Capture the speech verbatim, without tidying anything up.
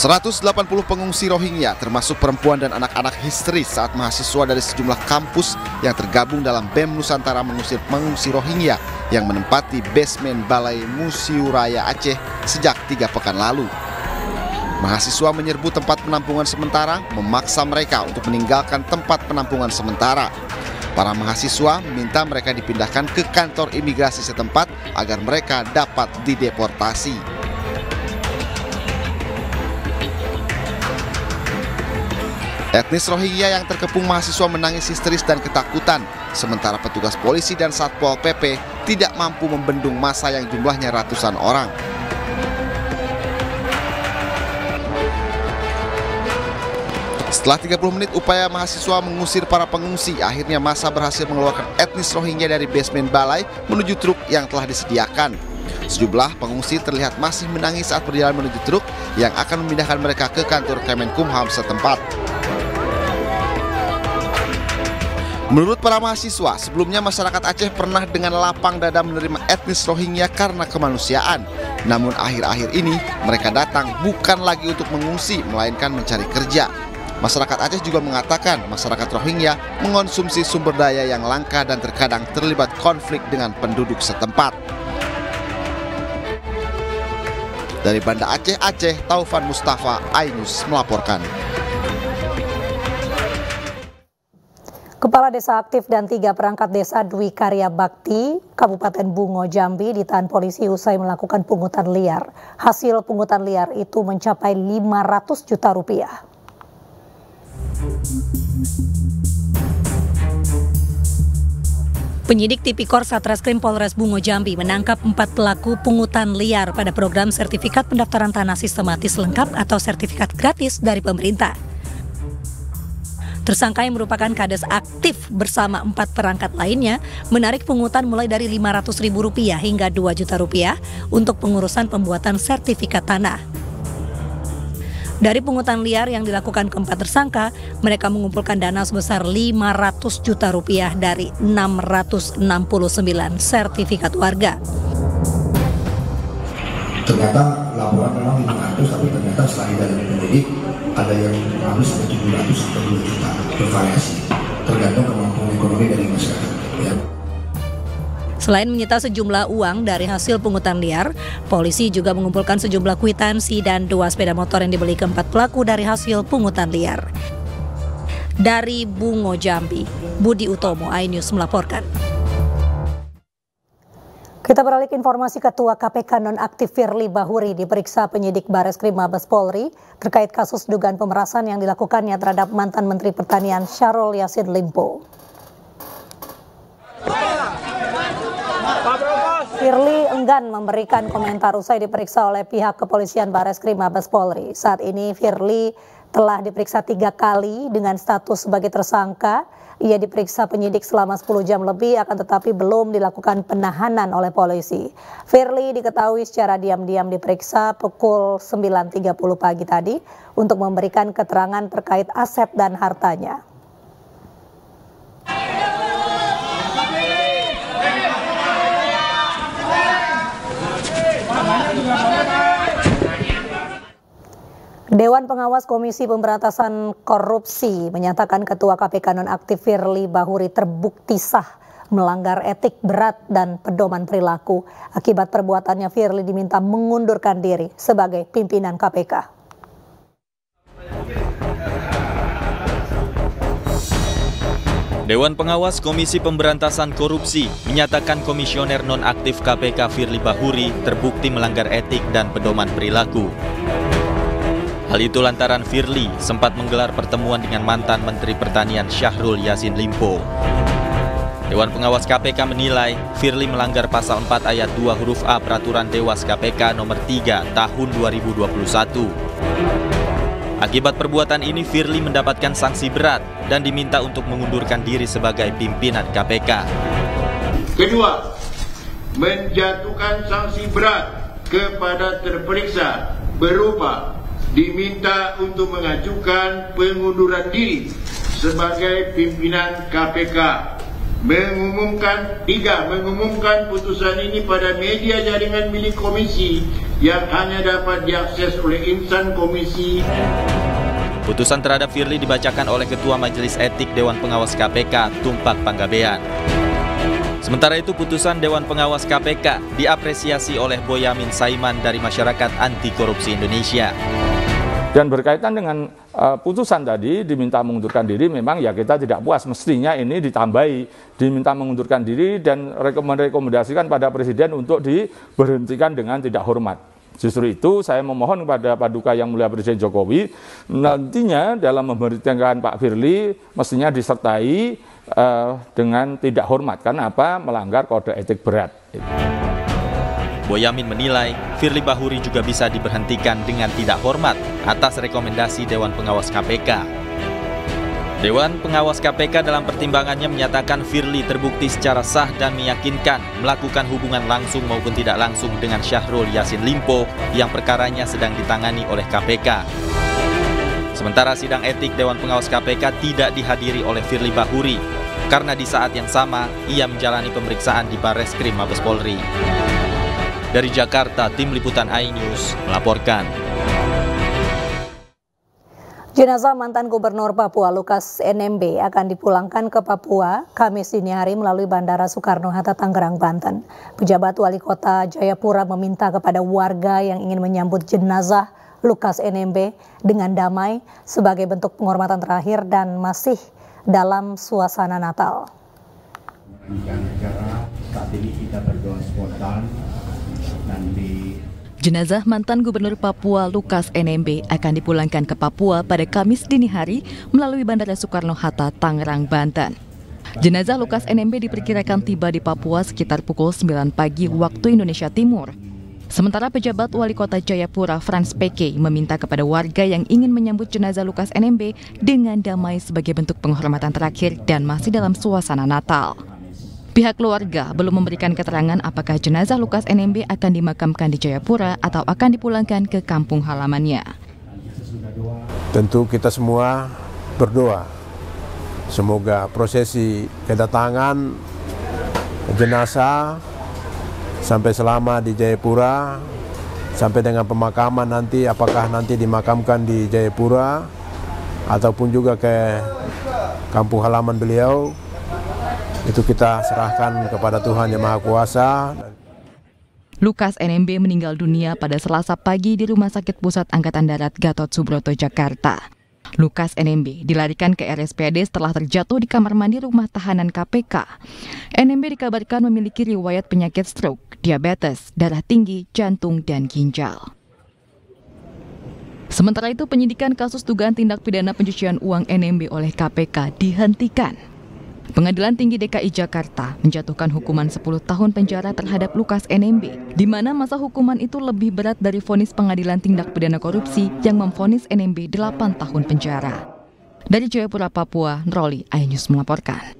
seratus delapan puluh pengungsi Rohingya termasuk perempuan dan anak-anak histeris saat mahasiswa dari sejumlah kampus yang tergabung dalam B E M Nusantara mengusir pengungsi Rohingya yang menempati basement Balai Meuseuraya Aceh sejak tiga pekan lalu. Mahasiswa menyerbu tempat penampungan sementara, memaksa mereka untuk meninggalkan tempat penampungan sementara. Para mahasiswa meminta mereka dipindahkan ke kantor imigrasi setempat agar mereka dapat dideportasi. Etnis Rohingya yang terkepung mahasiswa menangis histeris dan ketakutan, sementara petugas polisi dan Satpol P P tidak mampu membendung massa yang jumlahnya ratusan orang. Setelah tiga puluh menit upaya mahasiswa mengusir para pengungsi, akhirnya massa berhasil mengeluarkan etnis Rohingya dari basement balai menuju truk yang telah disediakan. Sejumlah pengungsi terlihat masih menangis saat berjalan menuju truk yang akan memindahkan mereka ke kantor Kemenkumham setempat. Menurut para mahasiswa, sebelumnya masyarakat Aceh pernah dengan lapang dada menerima etnis Rohingya karena kemanusiaan. Namun akhir-akhir ini mereka datang bukan lagi untuk mengungsi, melainkan mencari kerja. Masyarakat Aceh juga mengatakan masyarakat Rohingya mengonsumsi sumber daya yang langka dan terkadang terlibat konflik dengan penduduk setempat. Dari Banda Aceh, Aceh, Taufan Mustafa Ainus melaporkan. Kepala Desa Aktif dan tiga perangkat desa Dwi Karya Bakti, Kabupaten Bungo Jambi ditahan polisi usai melakukan pungutan liar. Hasil pungutan liar itu mencapai lima ratus juta rupiah. Penyidik Tipikor Satreskrim Polres Bungo Jambi menangkap empat pelaku pungutan liar pada program sertifikat pendaftaran tanah sistematis lengkap atau sertifikat gratis dari pemerintah. Tersangka yang merupakan kades aktif bersama empat perangkat lainnya menarik pungutan mulai dari lima ratus ribu rupiah hingga dua juta rupiah untuk pengurusan pembuatan sertifikat tanah. Dari pungutan liar yang dilakukan keempat tersangka, mereka mengumpulkan dana sebesar lima ratus juta rupiah dari enam ratus enam puluh sembilan sertifikat warga. Ternyata laporan memang lima ratus, tapi ternyata selain dari penyidik, ada yang habis sampai tujuh ratus sampai dua juta, bervariasi, tergantung kemampuan ekonomi dari masyarakat. Ya. Selain menyita sejumlah uang dari hasil pungutan liar, polisi juga mengumpulkan sejumlah kwitansi dan dua sepeda motor yang dibeli keempat pelaku dari hasil pungutan liar. Dari Bungo Jambi, Budi Utomo, iNews melaporkan. Kita beralih ke informasi. Ketua K P K nonaktif Firli Bahuri diperiksa penyidik Bareskrim Mabes Polri terkait kasus dugaan pemerasan yang dilakukannya terhadap mantan Menteri Pertanian Syahrul Yasin Limpo. Firli enggan memberikan komentar usai diperiksa oleh pihak kepolisian Bareskrim Mabes Polri. Saat ini Firli telah diperiksa tiga kali dengan status sebagai tersangka. Ia diperiksa penyidik selama sepuluh jam lebih, akan tetapi belum dilakukan penahanan oleh polisi. Firli diketahui secara diam-diam diperiksa pukul sembilan tiga puluh pagi tadi untuk memberikan keterangan terkait aset dan hartanya. Dewan Pengawas Komisi Pemberantasan Korupsi menyatakan Ketua K P K nonaktif Firli Bahuri terbukti sah melanggar etik berat dan pedoman perilaku. Akibat perbuatannya, Firli diminta mengundurkan diri sebagai pimpinan K P K. Dewan Pengawas Komisi Pemberantasan Korupsi menyatakan komisioner nonaktif K P K Firli Bahuri terbukti melanggar etik dan pedoman perilaku. Hal itu lantaran Firli sempat menggelar pertemuan dengan mantan Menteri Pertanian Syahrul Yasin Limpo. Dewan Pengawas K P K menilai Firli melanggar pasal empat ayat dua huruf A Peraturan Dewas K P K nomor tiga tahun dua ribu dua puluh satu. Akibat perbuatan ini, Firli mendapatkan sanksi berat dan diminta untuk mengundurkan diri sebagai pimpinan K P K. Kedua, menjatuhkan sanksi berat kepada terperiksa berupa diminta untuk mengajukan pengunduran diri sebagai pimpinan K P K. Mengumumkan tiga, mengumumkan putusan ini pada media jaringan milik komisi yang hanya dapat diakses oleh insan komisi. Putusan terhadap Firli dibacakan oleh Ketua Majelis Etik Dewan Pengawas K P K, Tumpak Panggabean. Sementara itu, putusan Dewan Pengawas K P K diapresiasi oleh Boyamin Saiman dari Masyarakat Anti Korupsi Indonesia. Dan berkaitan dengan uh, putusan tadi, diminta mengundurkan diri, memang ya kita tidak puas. Mestinya ini ditambahi, diminta mengundurkan diri dan merekomendasikan pada Presiden untuk diberhentikan dengan tidak hormat. Justru itu saya memohon kepada Paduka Yang Mulia Presiden Jokowi, nantinya dalam memberhentikan Pak Firli mestinya disertai uh, dengan tidak hormat. Karena apa? Melanggar kode etik berat. Boyamin menilai Firli Bahuri juga bisa diberhentikan dengan tidak hormat atas rekomendasi Dewan Pengawas K P K. Dewan Pengawas K P K dalam pertimbangannya menyatakan Firli terbukti secara sah dan meyakinkan melakukan hubungan langsung maupun tidak langsung dengan Syahrul Yasin Limpo yang perkaranya sedang ditangani oleh K P K. Sementara sidang etik Dewan Pengawas K P K tidak dihadiri oleh Firli Bahuri karena di saat yang sama ia menjalani pemeriksaan di Bareskrim Mabes Polri. Dari Jakarta, Tim Liputan iNews melaporkan. Jenazah mantan Gubernur Papua Lukas Enembe akan dipulangkan ke Papua Kamis dini hari melalui Bandara Soekarno-Hatta, Tangerang, Banten. Pejabat Wali Kota Jayapura meminta kepada warga yang ingin menyambut jenazah Lukas Enembe dengan damai sebagai bentuk penghormatan terakhir dan masih dalam suasana Natal. Saat ini kita berdoa spontan. Jenazah mantan Gubernur Papua Lukas Enembe akan dipulangkan ke Papua pada Kamis dini hari melalui Bandara Soekarno-Hatta, Tangerang, Banten. Jenazah Lukas Enembe diperkirakan tiba di Papua sekitar pukul sembilan pagi waktu Indonesia Timur. Sementara pejabat Wali Kota Jayapura Frans Peke meminta kepada warga yang ingin menyambut jenazah Lukas Enembe dengan damai sebagai bentuk penghormatan terakhir dan masih dalam suasana Natal. Pihak keluarga belum memberikan keterangan apakah jenazah Lukas Enembe akan dimakamkan di Jayapura atau akan dipulangkan ke kampung halamannya. Tentu kita semua berdoa, semoga prosesi kedatangan jenazah sampai selama di Jayapura, sampai dengan pemakaman nanti, apakah nanti dimakamkan di Jayapura ataupun juga ke kampung halaman beliau, itu kita serahkan kepada Tuhan Yang Maha Kuasa. Lukas Enembe meninggal dunia pada Selasa pagi di Rumah Sakit Pusat Angkatan Darat Gatot Subroto, Jakarta. Lukas Enembe dilarikan ke R S P A D setelah terjatuh di kamar mandi rumah tahanan K P K. Enembe dikabarkan memiliki riwayat penyakit stroke, diabetes, darah tinggi, jantung, dan ginjal. Sementara itu, penyidikan kasus dugaan tindak pidana pencucian uang Enembe oleh K P K dihentikan. Pengadilan Tinggi D K I Jakarta menjatuhkan hukuman sepuluh tahun penjara terhadap Lukas Enembe, di mana masa hukuman itu lebih berat dari vonis Pengadilan Tindak Pidana Korupsi yang memvonis Enembe delapan tahun penjara. Dari Jayapura, Papua, Roli Ayus melaporkan.